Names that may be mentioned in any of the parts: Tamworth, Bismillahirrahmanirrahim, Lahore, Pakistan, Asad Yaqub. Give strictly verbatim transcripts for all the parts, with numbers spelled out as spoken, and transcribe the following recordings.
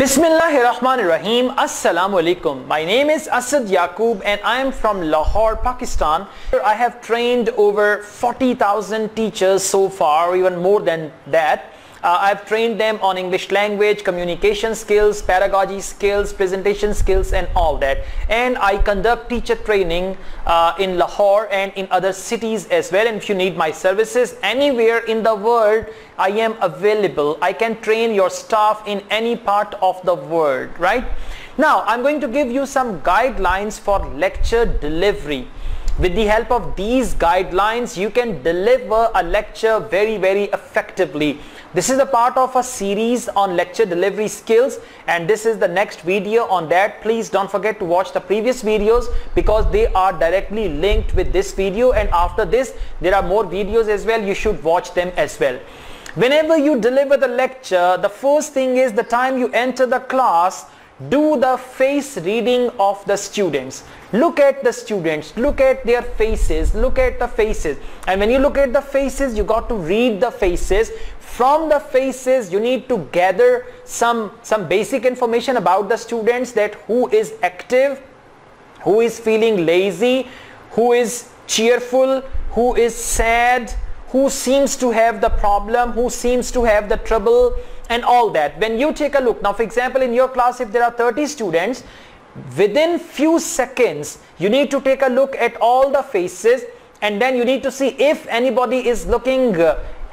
Bismillahirrahmanirrahim. Assalamu alaikum. My name is Asad Yaqub and I am from Lahore, Pakistan. I have trained over forty thousand teachers so far, even more than that. Uh, I've trained them on English language, communication skills, pedagogy skills, presentation skills and all that. And I conduct teacher training uh, in Lahore and in other cities as well. And if you need my services anywhere in the world, I am available. I can train your staff in any part of the world, right? Now, I'm going to give you some guidelines for lecture delivery. With the help of these guidelines, you can deliver a lecture very, very effectively. This is a part of a series on lecture delivery skills, and this is the next video on that. Please don't forget to watch the previous videos because they are directly linked with this video, and after this, there are more videos as well. You should watch them as well. Whenever you deliver the lecture, the first thing is the time you enter the class, do the face reading of the students. Look at the students, look at their faces, look at the faces. And when you look at the faces, you got to read the faces. From the faces, you need to gather some, some basic information about the students, that who is active, who is feeling lazy, who is cheerful, who is sad, who seems to have the problem, who seems to have the trouble, and all that. When you take a look, now for example in your class if there are thirty students, within few seconds you need to take a look at all the faces, and then you need to see if anybody is looking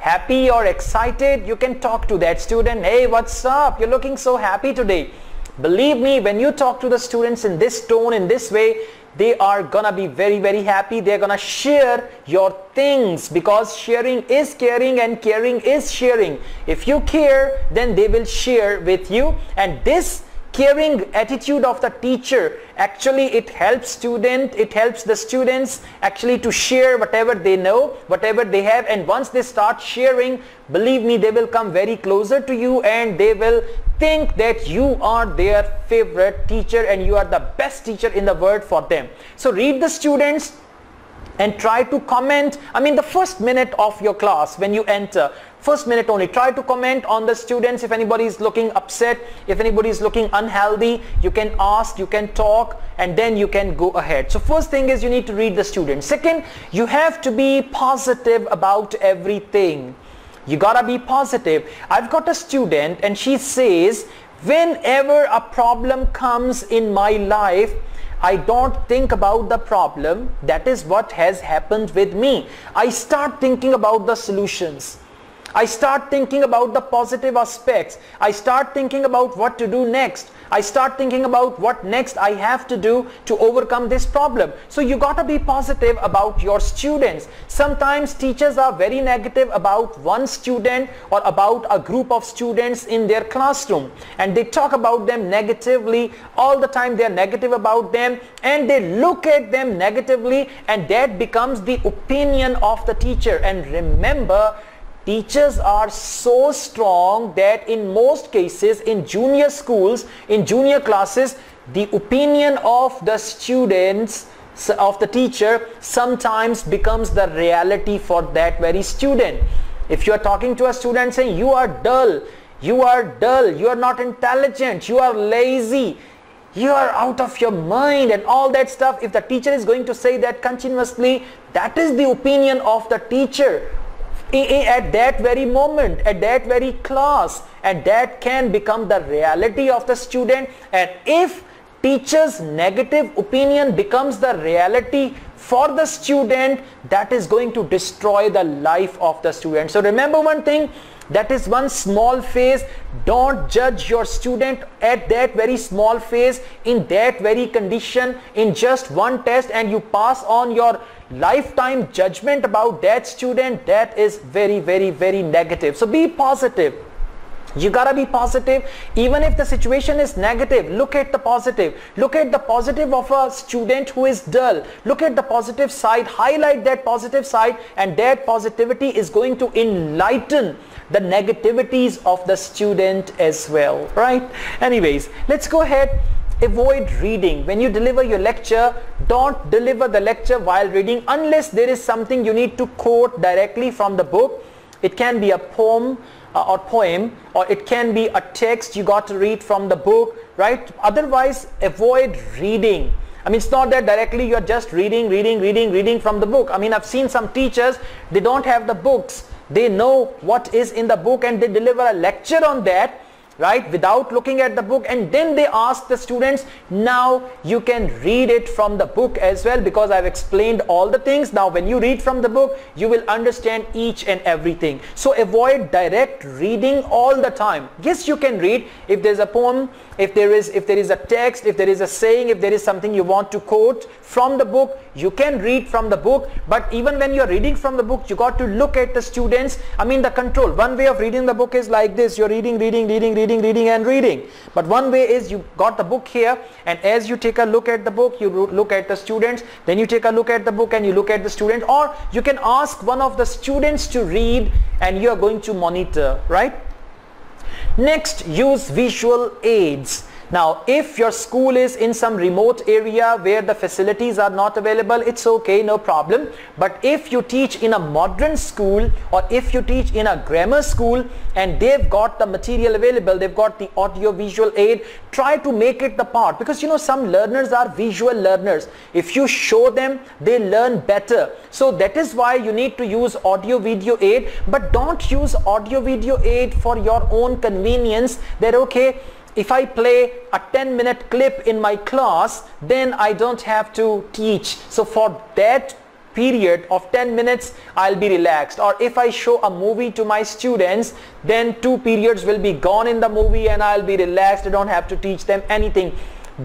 happy or excited. You can talk to that student, hey, what's up, you're looking so happy today. Believe me, when you talk to the students in this tone, in this way, they are gonna be very, very happy. They're gonna share your things because sharing is caring and caring is sharing. If you care, then they will share with you. And this caring attitude of the teacher, actually it helps student, it helps the students actually to share whatever they know, whatever they have. And once they start sharing, believe me, they will come very closer to you and they will think that you are their favorite teacher and you are the best teacher in the world for them. So read the students and try to comment. I mean, the first minute of your class, when you enter, first minute only, try to comment on the students. If anybody is looking upset, if anybody is looking unhealthy, you can ask, you can talk, and then you can go ahead. So first thing is you need to read the students. Second, you have to be positive about everything. You gotta be positive. I've got a student and she says, whenever a problem comes in my life, I don't think about the problem. That is what has happened with me. I start thinking about the solutions. I start thinking about the positive aspects. I start thinking about what to do next. I start thinking about what next I have to do to overcome this problem. So you gotta be positive about your students. Sometimes teachers are very negative about one student or about a group of students in their classroom, and they talk about them negatively all the time. They are negative about them and they look at them negatively, and that becomes the opinion of the teacher. And remember, teachers are so strong that in most cases, in junior schools, in junior classes, the opinion of the students, of the teacher, sometimes becomes the reality for that very student. If you are talking to a student saying, you are dull, you are dull, you are not intelligent, you are lazy, you are out of your mind and all that stuff, if the teacher is going to say that continuously, that is the opinion of the teacher at that very moment, at that very class, and that can become the reality of the student. And if teacher's negative opinion becomes the reality for the student, that is going to destroy the life of the student. So remember one thing, that is one small phase. Don't judge your student at that very small phase, in that very condition, in just one test, and you pass on your lifetime judgment about that student. That is very, very, very negative. So be positive. You gotta be positive. Even if the situation is negative, look at the positive. Look at the positive of a student who is dull. Look at the positive side, highlight that positive side, and that positivity is going to enlighten the negativities of the student as well, right? Anyways, let's go ahead. Avoid reading. When you deliver your lecture, don't deliver the lecture while reading unless there is something you need to quote directly from the book. It can be a poem uh, or poem, or it can be a text you got to read from the book, right? Otherwise, avoid reading. I mean, it's not that directly you're just reading, reading, reading, reading from the book. I mean, I've seen some teachers, they don't have the books. They know what is in the book and they deliver a lecture on that, right, without looking at the book, and then they ask the students, now you can read it from the book as well, because I've explained all the things. Now when you read from the book, you will understand each and everything. So avoid direct reading all the time. Yes, you can read if there's a poem, if there is if there is a text, if there is a saying, if there is something you want to quote from the book, you can read from the book. But even when you're reading from the book, you got to look at the students. I mean, the control, one way of reading the book is like this: you're reading, reading, reading, reading Reading, reading and reading. But one way is you got the book here, and as you take a look at the book, you look at the students, then you take a look at the book and you look at the student, or you can ask one of the students to read and you are going to monitor, right? Next, use visual aids. Now, if your school is in some remote area where the facilities are not available, it's okay, no problem. But if you teach in a modern school, or if you teach in a grammar school and they've got the material available, they've got the audio visual aid, try to make it the part, because you know some learners are visual learners. If you show them, they learn better. So that is why you need to use audio video aid, but don't use audio video aid for your own convenience. They're okay. If I play a ten minute clip in my class, then I don't have to teach. So for that period of ten minutes, I'll be relaxed. Or if I show a movie to my students, then two periods will be gone in the movie and I'll be relaxed. I don't have to teach them anything.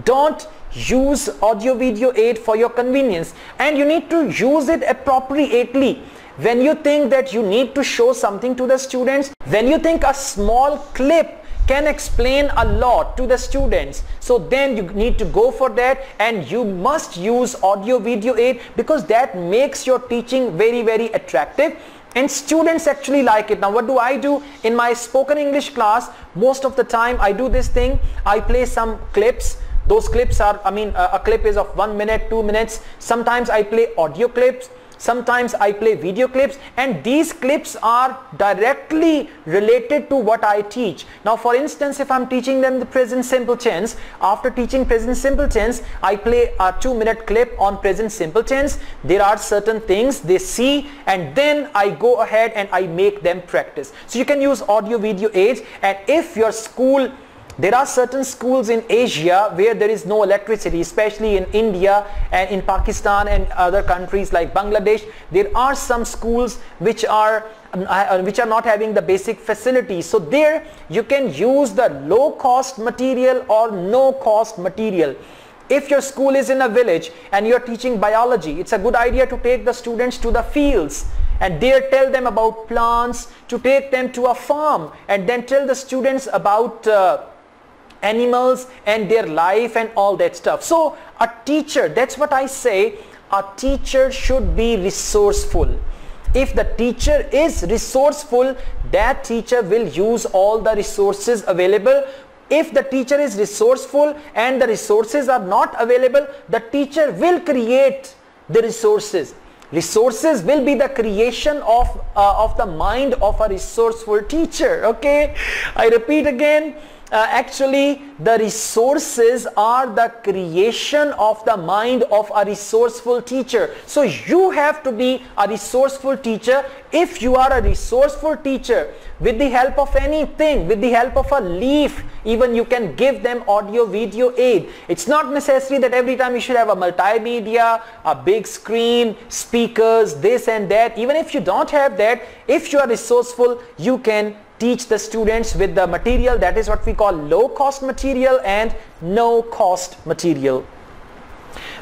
Don't use audio video aid for your convenience, and you need to use it appropriately. When you think that you need to show something to the students, when you think a small clip can explain a lot to the students, so then you need to go for that, and you must use audio video aid, because that makes your teaching very very attractive and students actually like it. Now what do I do in my spoken English class? Most of the time I do this thing, I play some clips. Those clips are, I mean a, a clip is of one minute, two minutes. Sometimes I play audio clips, sometimes I play video clips, and these clips are directly related to what I teach. Now for instance, if I'm teaching them the present simple tense, after teaching present simple tense, I play a two minute clip on present simple tense. There are certain things they see, and then I go ahead and I make them practice. So you can use audio video aids. And if your school, there are certain schools in Asia where there is no electricity, especially in India and in Pakistan and other countries like Bangladesh. There are some schools which are which are not having the basic facilities. So there you can use the low cost material or no cost material. If your school is in a village and you're teaching biology, it's a good idea to take the students to the fields and there tell them about plants, to take them to a farm and then tell the students about uh, animals and their life and all that stuff. So a teacher, that's what I say, a teacher should be resourceful. If the teacher is resourceful, that teacher will use all the resources available. If the teacher is resourceful and the resources are not available, the teacher will create the resources. Resources will be the creation of uh, of the mind of a resourceful teacher. Okay, I repeat again. Uh, actually, the resources are the creation of the mind of a resourceful teacher. So you have to be a resourceful teacher. If you are a resourceful teacher, with the help of anything, with the help of a leaf, even you can give them audio video aid. It's not necessary that every time you should have a multimedia, a big screen, speakers, this and that. Even if you don't have that, if you are resourceful, you can teach the students with the material. That is what we call low cost material and no cost material.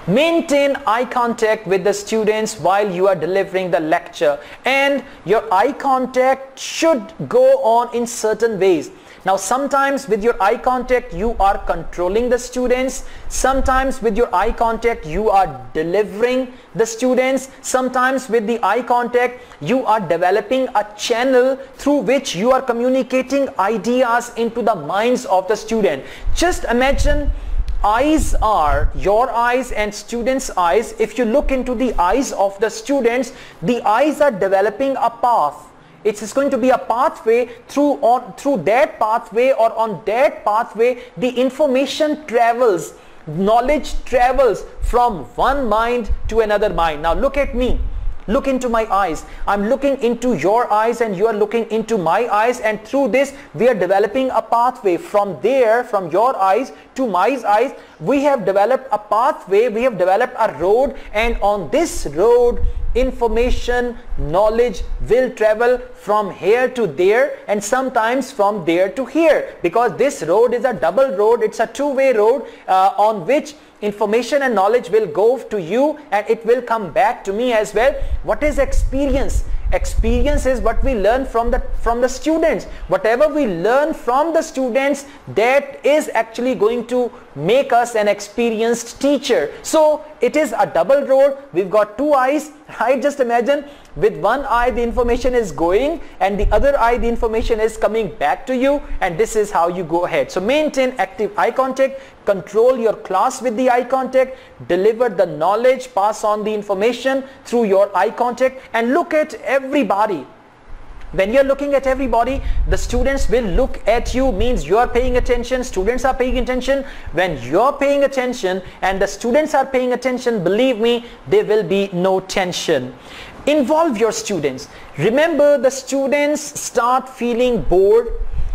Maintain eye contact with the students while you are delivering the lecture, and your eye contact should go on in certain ways. Now sometimes with your eye contact you are controlling the students, sometimes with your eye contact you are delivering the students, sometimes with the eye contact you are developing a channel through which you are communicating ideas into the minds of the student. Just imagine, eyes are your eyes and students' eyes. If you look into the eyes of the students, the eyes are developing a path. It's going to be a pathway through on through that pathway or on that pathway the information travels, knowledge travels from one mind to another mind. Now look at me, look into my eyes. I'm looking into your eyes and you are looking into my eyes, and through this we are developing a pathway from there, from your eyes to my eyes. We have developed a pathway, we have developed a road, and on this road information, knowledge will travel from here to there and sometimes from there to here, because this road is a double road, it's a two-way road uh, on which information and knowledge will go to you and it will come back to me as well. What is experience? Experience is what we learn from the from the students. Whatever we learn from the students, that is actually going to make us an experienced teacher. So it is a double road. We've got two eyes, right? Just imagine, with one eye the information is going and the other eye the information is coming back to you, and this is how you go ahead. So maintain active eye contact, control your class with the eye contact, deliver the knowledge, pass on the information through your eye contact, and look at everybody. When you're looking at everybody, the students will look at you, means you're paying attention, students are paying attention. When you're paying attention and the students are paying attention, believe me, there will be no tension. Involve your students. Remember, the students start feeling bored,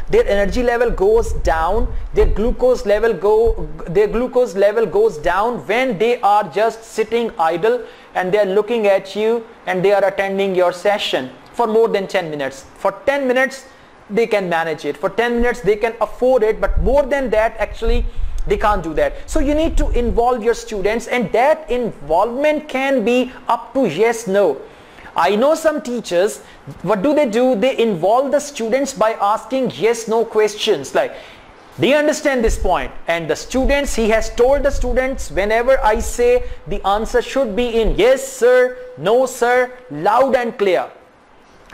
their energy level goes down, their glucose level go their glucose level goes down when they are just sitting idle and they are looking at you and they are attending your session for more than ten minutes. For ten minutes they can manage it, for ten minutes they can afford it, but more than that actually they can't do that. So you need to involve your students, and that involvement can be up to yes, no. I know some teachers, what do they do? They involve the students by asking yes, no questions like, do you understand this point? And the students, he has told the students, whenever I say, the answer should be in yes sir, no sir, loud and clear.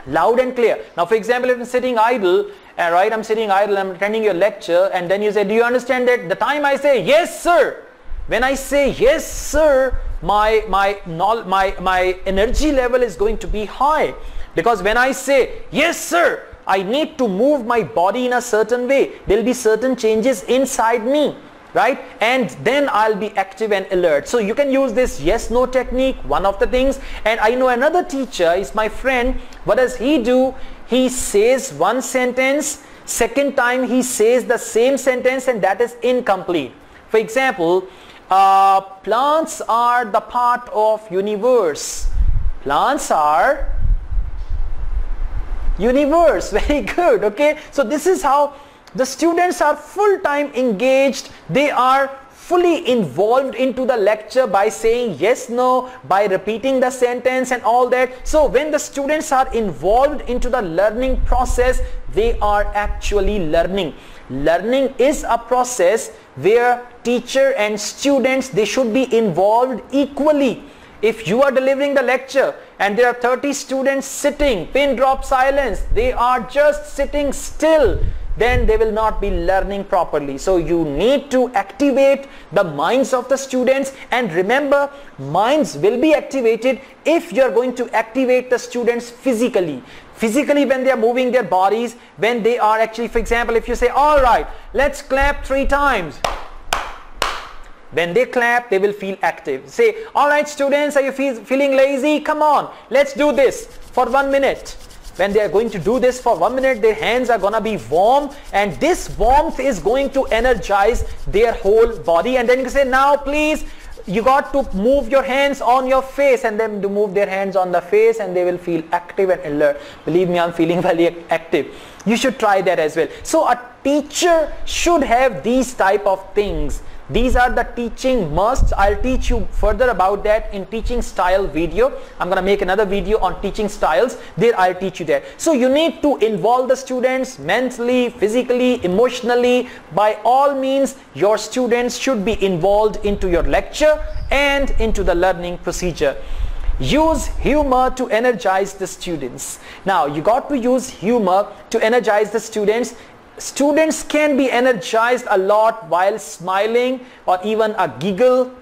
Loud and clear. Now for example, if I'm sitting idle, all right, I'm sitting idle, I'm attending your lecture, and then you say, do you understand that? The time I say yes sir, when I say yes sir, my my my my energy level is going to be high, because when I say yes sir, I need to move my body in a certain way, there will be certain changes inside me, right? And then I'll be active and alert. So you can use this yes no technique, one of the things. And I know another teacher is my friend. What does he do? He says one sentence, second time he says the same sentence, and that is incomplete. For example, uh, plants are the part of universe. Plants are universe. Very good. Okay, so this is how the students are full-time engaged. They are fully involved into the lecture by saying yes, no, by repeating the sentence and all that. So when the students are involved into the learning process, they are actually learning. Learning is a process where teacher and students, they should be involved equally. If you are delivering the lecture and there are thirty students sitting, pin drop silence, they are just sitting still, then they will not be learning properly. So you need to activate the minds of the students, and remember, minds will be activated if you are going to activate the students physically. Physically, when they are moving their bodies, when they are actually, for example, if you say, all right, let's clap three times. When they clap, they will feel active. Say, all right, students, are you fe feeling lazy? Come on, let's do this for one minute. When they are going to do this for one minute, their hands are gonna be warm, and this warmth is going to energize their whole body. And then you say, now please, you got to move your hands on your face, and then to move their hands on the face, and they will feel active and alert. Believe me, I'm feeling very active. You should try that as well. So a teacher should have these type of things. These are the teaching musts. I'll teach you further about that in teaching style video. I'm gonna make another video on teaching styles. There I'll teach you that. So you need to involve the students mentally, physically, emotionally. By all means, your students should be involved into your lecture and into the learning procedure. Use humor to energize the students. Now you got to use humor to energize the students. Students can be energized a lot while smiling or even a giggle.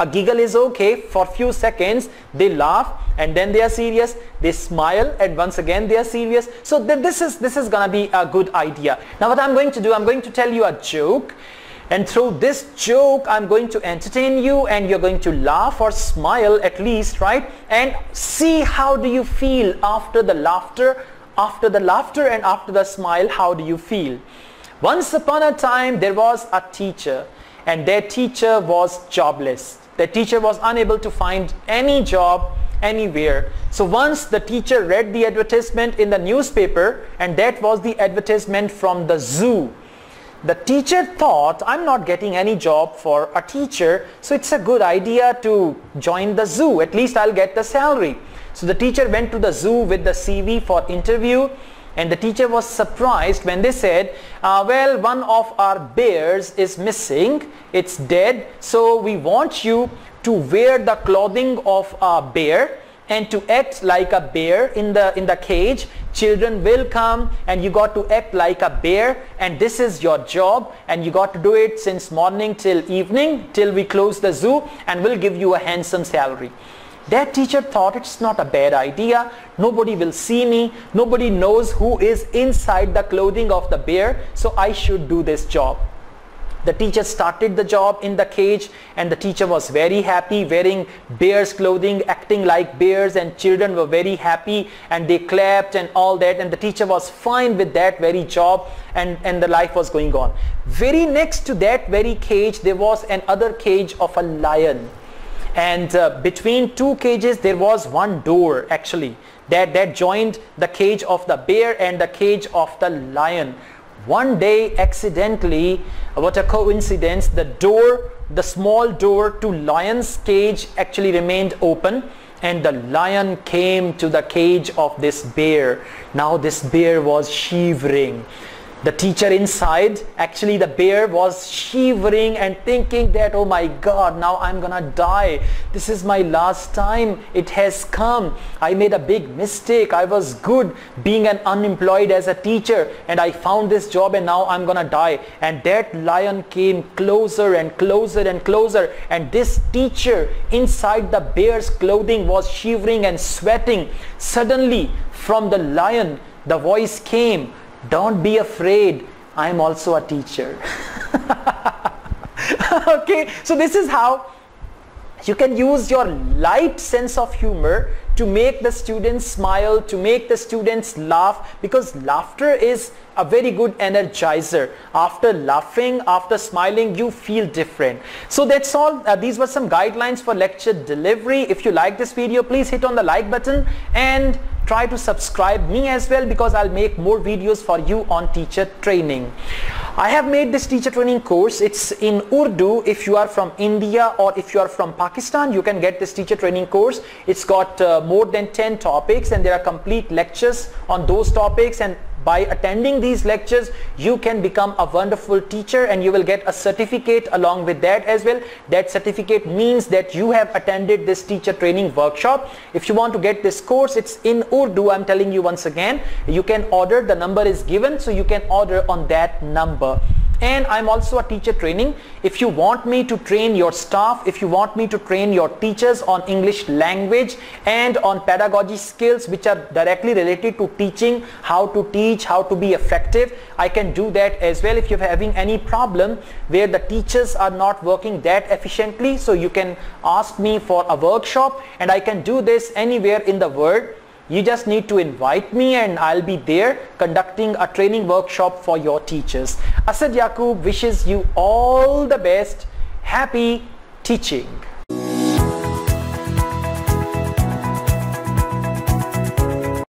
A giggle is okay for few seconds, they laugh and then they are serious, they smile and once again they are serious. So th this is this is gonna be a good idea. Now what I'm going to do, I'm going to tell you a joke, and through this joke I'm going to entertain you and you're going to laugh or smile at least, right? And see how do you feel after the laughter, after the laughter and after the smile, how do you feel? Once upon a time there was a teacher, and their teacher was jobless. The teacher was unable to find any job anywhere. So once the teacher read the advertisement in the newspaper, and that was the advertisement from the zoo. The teacher thought, I'm not getting any job for a teacher, so it's a good idea to join the zoo, at least I'll get the salary. So the teacher went to the zoo with the C V for interview, and the teacher was surprised when they said, uh, well, one of our bears is missing, it's dead, so we want you to wear the clothing of a bear and to act like a bear in the in the cage. Children will come and you got to act like a bear, and this is your job, and you got to do it since morning till evening till we close the zoo, and we'll give you a handsome salary. That teacher thought, it's not a bad idea, nobody will see me, nobody knows who is inside the clothing of the bear, so I should do this job. The teacher started the job in the cage, and the teacher was very happy, wearing bear's clothing, acting like bears, and children were very happy and they clapped and all that, and the teacher was fine with that very job, and, and the life was going on. Very next to that very cage there was another cage of a lion. And uh, between two cages there was one door actually that, that joined the cage of the bear and the cage of the lion. One day accidentally, what a coincidence, the door, the small door to lion's cage actually remained open, and the lion came to the cage of this bear. Now this bear was shivering. The teacher inside, actually the bear was shivering and thinking that, oh my God, now I'm gonna die. This is my last time. It has come. I made a big mistake. I was good being an unemployed as a teacher, and I found this job and now I'm gonna die. And that lion came closer and closer and closer, and this teacher inside the bear's clothing was shivering and sweating. Suddenly from the lion the voice came, don't be afraid, I am also a teacher. Okay, so this is how you can use your light sense of humor to make the students smile, to make the students laugh, because laughter is a very good energizer. After laughing, after smiling, you feel different. So that's all. Uh, these were some guidelines for lecture delivery. If you like this video, please hit on the like button and try to subscribe me as well, because I'll make more videos for you on teacher training. I have made this teacher training course. It's in Urdu. If you are from India or if you are from Pakistan, you can get this teacher training course. It's got uh, more than ten topics, and there are complete lectures on those topics, and by attending these lectures you can become a wonderful teacher, and you will get a certificate along with that as well. That certificate means that you have attended this teacher training workshop. If you want to get this course, it's in Urdu. I'm telling you once again, you can order, the number is given, so you can order on that number. And I'm also a teacher training. If you want me to train your staff, if you want me to train your teachers on English language and on pedagogy skills which are directly related to teaching, how to teach, how to be effective, I can do that as well. If you're having any problem where the teachers are not working that efficiently, so you can ask me for a workshop, and I can do this anywhere in the world. You just need to invite me and I'll be there conducting a training workshop for your teachers. Asad Yaqub wishes you all the best. Happy teaching.